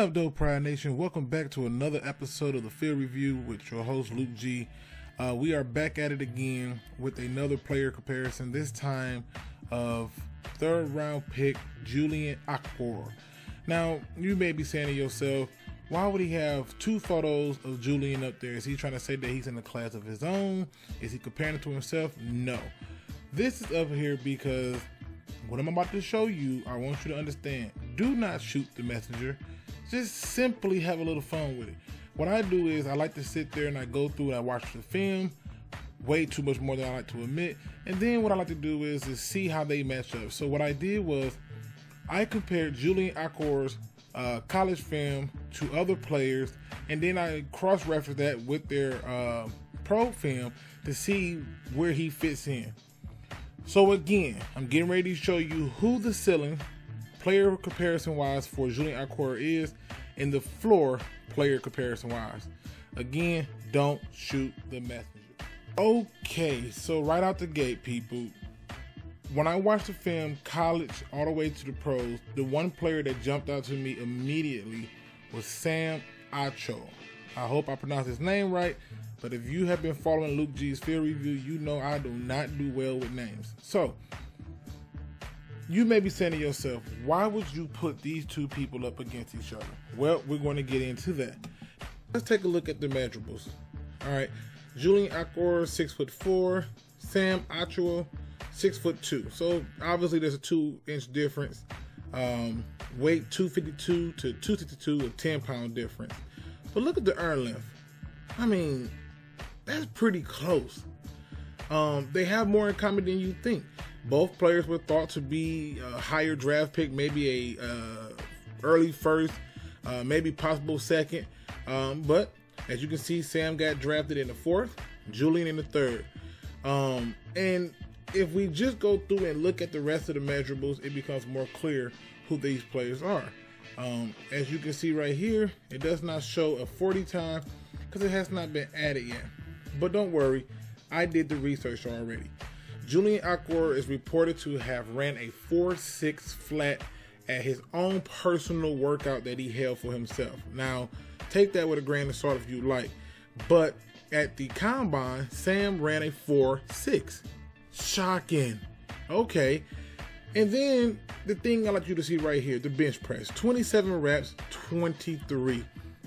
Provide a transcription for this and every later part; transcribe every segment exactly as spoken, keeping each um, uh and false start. up, though, Pride Nation? Welcome back to another episode of the Field Review with your host, Luke G. Uh, we are back at it again with another player comparison, this time of third-round pick Julian Okwara. Now, you may be saying to yourself, why would he have two photos of Julian up there? Is he trying to say that he's in a class of his own? Is he comparing it to himself? No. This is up here because what I'm about to show you, I want you to understand. Do not shoot the messenger. Just simply have a little fun with it. What I do is I like to sit there and I go through and I watch the film, way too much more than I like to admit. And then what I like to do is, is see how they match up. So what I did was I compared Julian Okwara's Uh, college film to other players, and then I cross-reference that with their uh, pro film to see where he fits in. So again, I'm getting ready to show you who the ceiling player comparison wise for Julian Okwara is and the floor player comparison wise. Again, don't shoot the messenger. Okay, so right out the gate, people, when I watched the film college all the way to the pros, the one player that jumped out to me immediately was Sam Acho. I hope I pronounced his name right, but if you have been following Luke G's Field Review, you know I do not do well with names. So, you may be saying to yourself, why would you put these two people up against each other? Well, we're going to get into that. Let's take a look at the measurables. All right, Julian Okwara, six foot four, Sam Atua, Six foot two, so obviously there's a two-inch difference. Um, weight two fifty-two to two sixty-two, a ten-pound difference. But look at the arm length. I mean, that's pretty close. Um, they have more in common than you think. Both players were thought to be a higher draft pick, maybe a uh, early first, uh, maybe possible second. Um, but as you can see, Sam got drafted in the fourth, Julian in the third, um, and if we just go through and look at the rest of the measurables, it becomes more clear who these players are. Um, as you can see right here, it does not show a forty time because it has not been added yet. But don't worry, I did the research already. Julian Okwara is reported to have ran a four six flat at his own personal workout that he held for himself. Now, take that with a grain of salt if you like. But at the combine, Sam ran a four six. Shocking. Okay, and then the thing I'd like you to see right here, the bench press, twenty-seven reps, twenty-three.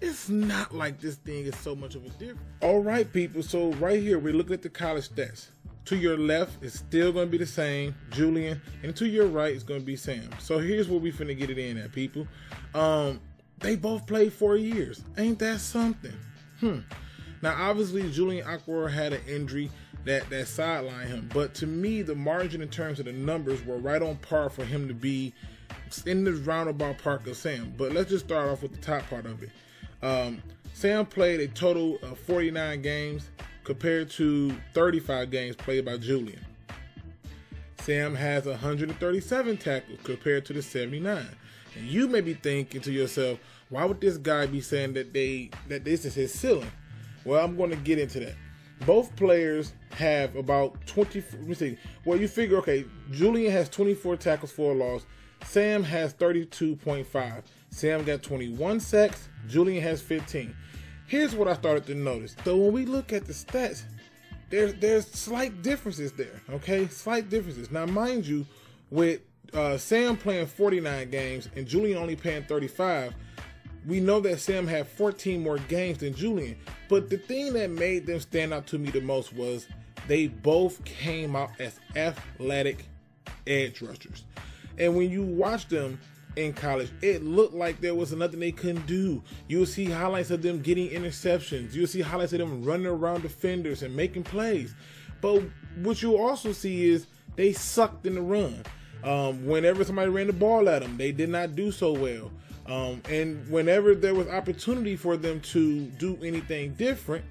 It's not like this thing is so much of a difference. All right, people, so right here we're looking at the college stats. To your left is still going to be the same Julian, and to your right is going to be Sam. So here's where we finna get it in at, people. Um they both played four years. Ain't that something? hmm Now, obviously, Julian Okwara had an injury that, that sidelined him. But to me, the margin in terms of the numbers were right on par for him to be in the roundabout park of Sam. But let's just start off with the top part of it. Um, Sam played a total of forty-nine games compared to thirty-five games played by Julian. Sam has one hundred thirty-seven tackles compared to the seventy-nine. And you may be thinking to yourself, why would this guy be saying that, they, that this is his ceiling? Well, I'm going to get into that. Both players have about twenty. Let me see. Well, you figure, okay, Julian has twenty-four tackles for a loss. Sam has thirty-two point five. Sam got twenty-one sacks. Julian has fifteen. Here's what I started to notice. So when we look at the stats, there's there's slight differences there. Okay, slight differences. Now, mind you, with uh, Sam playing forty-nine games and Julian only playing thirty-five. We know that Sam had fourteen more games than Julian, but the thing that made them stand out to me the most was they both came out as athletic edge rushers. And when you watch them in college, it looked like there was nothing they couldn't do. You'll see highlights of them getting interceptions. You'll see highlights of them running around defenders and making plays. But what you'll also see is they sucked in the run. Um, whenever somebody ran the ball at them, they did not do so well. Um, and whenever there was opportunity for them to do anything different,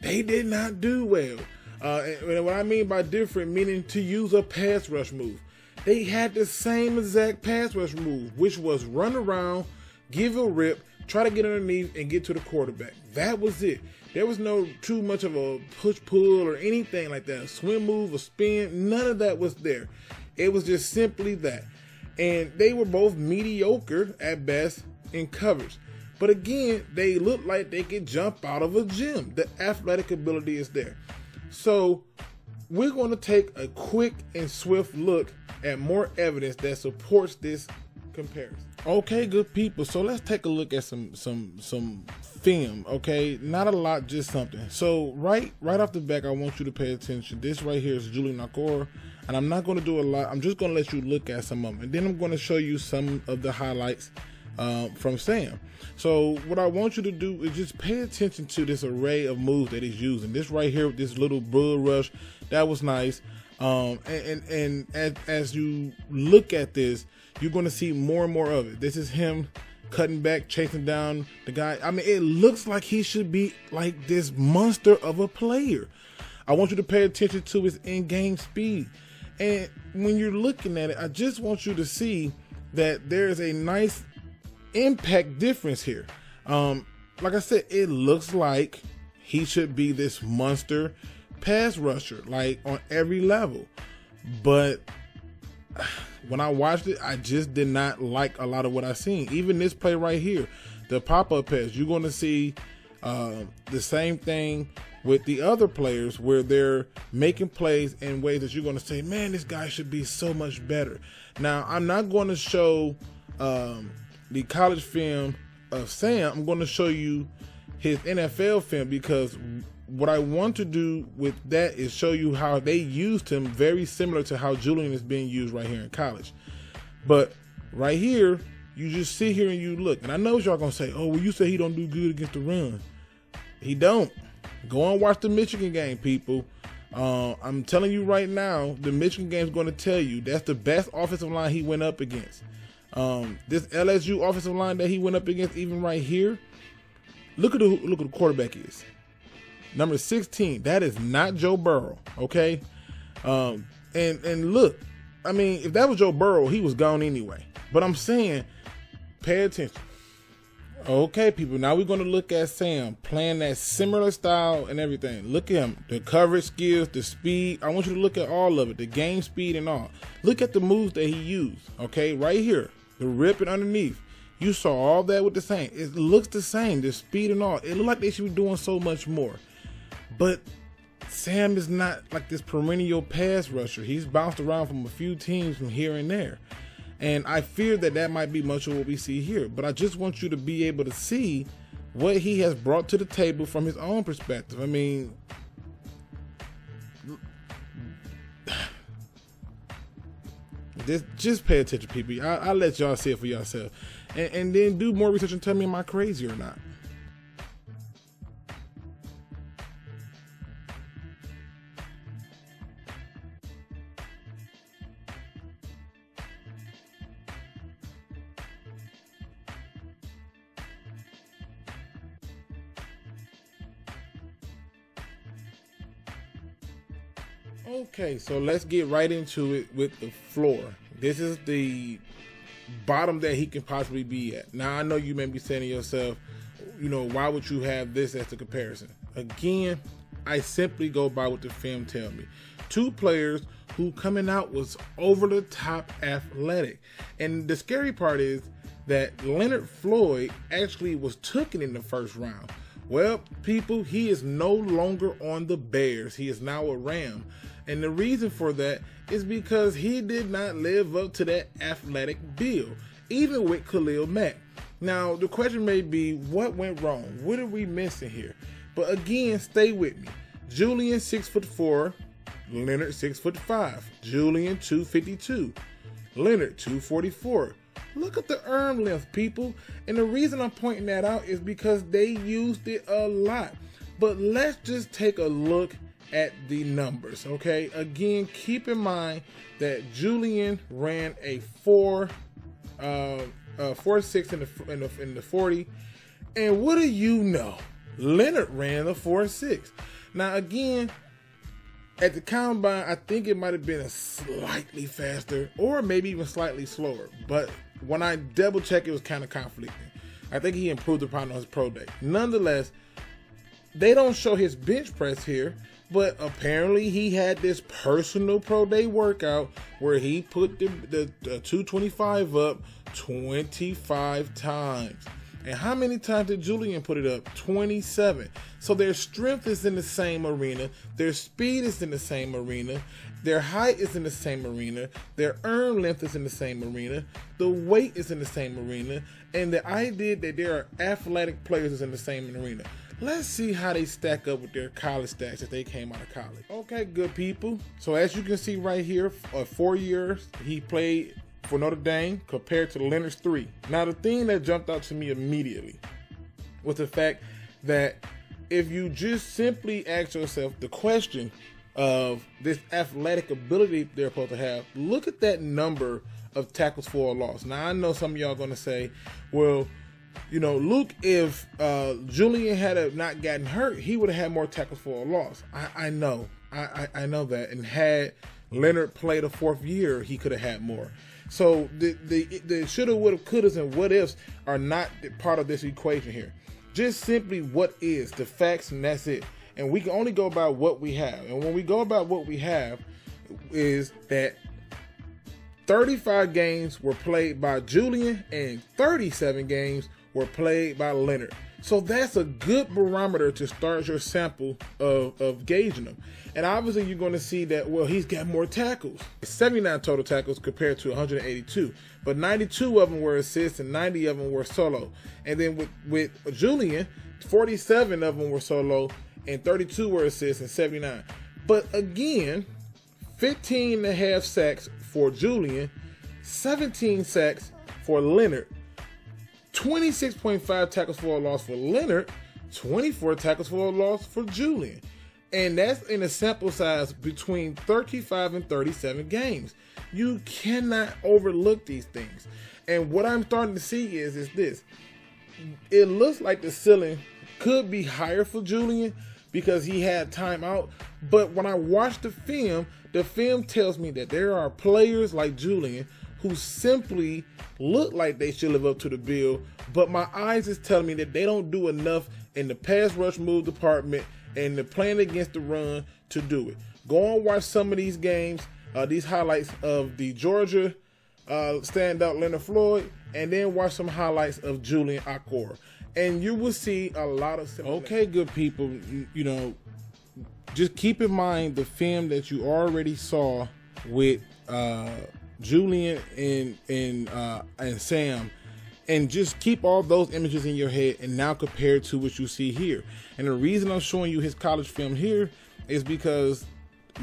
they did not do well. Uh, and, and what I mean by different, meaning to use a pass rush move. They had the same exact pass rush move, which was run around, give a rip, try to get underneath and get to the quarterback. That was it. There was no too much of a push-pull or anything like that, a swim move, a spin, none of that was there. It was just simply that. And they were both mediocre at best in coverage. But again, they look like they can jump out of a gym. The athletic ability is there. So we're going to take a quick and swift look at more evidence that supports this comparison. Okay, good people. So let's take a look at some some some film. Okay, not a lot, just something. So right right off the back, I want you to pay attention. This right here is Julian Okwara, and I'm not going to do a lot. I'm just going to let you look at some of them, and then I'm going to show you some of the highlights Uh, from Sam. So what I want you to do is just pay attention to this array of moves that he's using. This right here with this little bull rush, that was nice. Um, and and, and as, as you look at this, you're going to see more and more of it. This is him cutting back, chasing down the guy. I mean, it looks like he should be like this monster of a player. I want you to pay attention to his in-game speed. And when you're looking at it, I just want you to see that there is a nice impact difference here. Um, like I said, it looks like he should be this monster pass rusher, like on every level. But when I watched it, I just did not like a lot of what I seen. Even this play right here, the pop-up pass, you're going to see uh, the same thing with the other players where they're making plays in ways that you're going to say, man, this guy should be so much better. Now, I'm not going to show um, the college film of Sam. I'm going to show you his N F L film, because what I want to do with that is show you how they used him, very similar to how Julian is being used right here in college. But right here, you just sit here and you look, and I know y'all going to say, oh, well, you say he don't do good against the run. He don't. Go and watch the Michigan game, people. Uh, I'm telling you right now, the Michigan game is going to tell you that's the best offensive line he went up against. Um, this L S U offensive line that he went up against, even right here, look at who, look at the quarterback is. Number sixteen, that is not Joe Burrow, okay? Um, and, and look, I mean, if that was Joe Burrow, he was gone anyway. But I'm saying, pay attention. Okay, people, now we're going to look at Sam playing that similar style and everything. Look at him, the coverage skills, the speed. I want you to look at all of it, the game speed and all. Look at the moves that he used, okay, right here. The rip and underneath. You saw all that with the same. It looks the same, the speed and all. It looked like they should be doing so much more. But Sam is not like this perennial pass rusher. He's bounced around from a few teams from here and there. And I fear that that might be much of what we see here. But I just want you to be able to see what he has brought to the table from his own perspective. I mean, This, just pay attention, people. I, I'll let y'all see it for yourself, and, and then do more research and tell me, am I crazy or not? Okay, so let's get right into it with the floor. This is the bottom that he can possibly be at. Now, I know you may be saying to yourself, you know, why would you have this as the comparison? Again, I simply go by what the film tells me. Two players who coming out was over the top athletic. And the scary part is that Leonard Floyd actually was taken in the first round. Well, people, he is no longer on the Bears. He is now a Ram. And the reason for that is because he did not live up to that athletic bill, even with Khalil Mack. Now, the question may be, what went wrong? What are we missing here? But again, stay with me. Julian, six foot four. Leonard, six foot five. Julian, two fifty-two. Leonard, two forty-four. Look at the arm length, people. And the reason I'm pointing that out is because they used it a lot. But let's just take a look at the numbers, okay? Again, keep in mind that Julian ran a four, uh, uh, four six in the, in the in the forty, and what do you know? Leonard ran a four six. Now, again, at the combine, I think it might have been a slightly faster, or maybe even slightly slower. But when I double check, it was kind of conflicting. I think he improved upon on his pro day. Nonetheless, they don't show his bench press here. But apparently he had this personal pro day workout where he put the, the, the two twenty-five up twenty-five times. And how many times did Julian put it up? twenty-seven. So their strength is in the same arena. Their speed is in the same arena. Their height is in the same arena. Their arm length is in the same arena. The weight is in the same arena. And the idea that there are athletic players is in the same arena. Let's see how they stack up with their college stacks if they came out of college. Okay, good people. So as you can see right here, uh, four years he played for Notre Dame compared to Leonard's three. Now the thing that jumped out to me immediately was the fact that if you just simply ask yourself the question of this athletic ability they're supposed to have, look at that number of tackles for a loss. Now I know some of y'all gonna say, well, you know, Luke, if uh, Julian had not gotten hurt, he would have had more tackles for a loss. I, I know, I, I, I know that. And had Leonard played a fourth year, he could have had more. So the the, the shoulda, woulda, couldas, and what ifs are not part of this equation here. Just simply what is, the facts, and that's it. And we can only go by what we have. And when we go about what we have is that thirty-five games were played by Julian and thirty-seven games were played by Leonard. So that's a good barometer to start your sample of, of gauging them. And obviously you're going to see that, well, he's got more tackles. seventy-nine total tackles compared to one hundred eighty-two. But ninety-two of them were assists and ninety of them were solo. And then with, with Julian, forty-seven of them were solo and thirty-two were assists and seventy-nine. But again, fifteen and a half sacks for Julian, seventeen sacks for Leonard. twenty-six point five tackles for a loss for Leonard, twenty-four tackles for a loss for Julian. And that's in a sample size between thirty-five and thirty-seven games. You cannot overlook these things. And what I'm starting to see is, is this. It looks like the ceiling could be higher for Julian because he had time out. But when I watch the film, the film tells me that there are players like Julian who simply look like they should live up to the bill, but my eyes is telling me that they don't do enough in the pass rush move department and the playing against the run to do it. Go and watch some of these games, uh, these highlights of the Georgia uh, standout Leonard Floyd, and then watch some highlights of Julian Okwara. And you will see a lot of... Okay, good people, you, you know, just keep in mind the film that you already saw with... Uh, Julian and and uh, and Sam, and just keep all those images in your head and now compare to what you see here. And the reason I'm showing you his college film here is because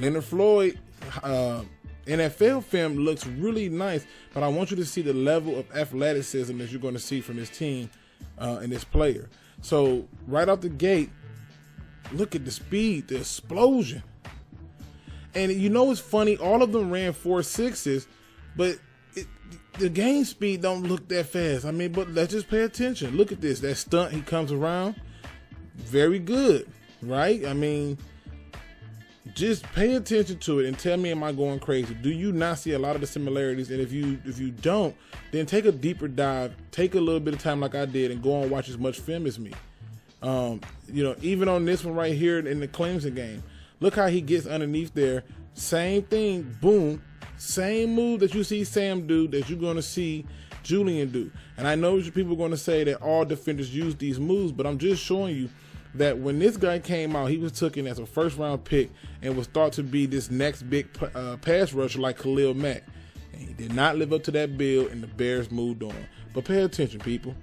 Leonard Floyd uh, N F L film looks really nice, but I want you to see the level of athleticism that you're going to see from this team uh, and this player. So right out the gate, look at the speed, the explosion. And you know it's funny, all of them ran four sixes, but it, the game speed don't look that fast. I mean, but let's just pay attention. Look at this. That stunt, he comes around. Very good, right? I mean, just pay attention to it and tell me, am I going crazy? Do you not see a lot of the similarities? And if you if you don't, then take a deeper dive. Take a little bit of time like I did and go and watch as much film as me. Um, you know, even on this one right here in the Clemson game, look how he gets underneath there. Same thing, boom. Same move that you see Sam do that you're going to see Julian do. And I know people are going to say that all defenders use these moves, but I'm just showing you that when this guy came out, he was taken as a first-round pick and was thought to be this next big uh, pass rusher like Khalil Mack. And he did not live up to that bill, and the Bears moved on. But pay attention, people.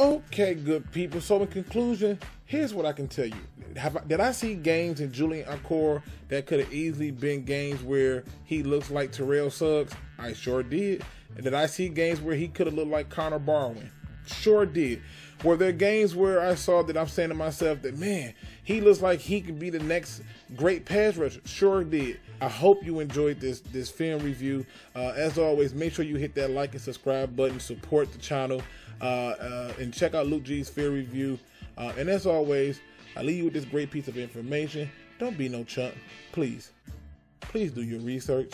Okay, good people. So in conclusion, here's what I can tell you. Have I, did I see games in Julian Okwara that could have easily been games where he looks like Terrell Suggs? I sure did. And did I see games where he could have looked like Connor Barwin? Sure did. Were there games where I saw that I'm saying to myself that, man, he looks like he could be the next great pass rusher? Sure did. I hope you enjoyed this this film review. Uh, as always, make sure you hit that like and subscribe button, support the channel, uh, uh, and check out Luke G's Field Review. Uh, and as always, I leave you with this great piece of information. Don't be no chump. Please, please do your research.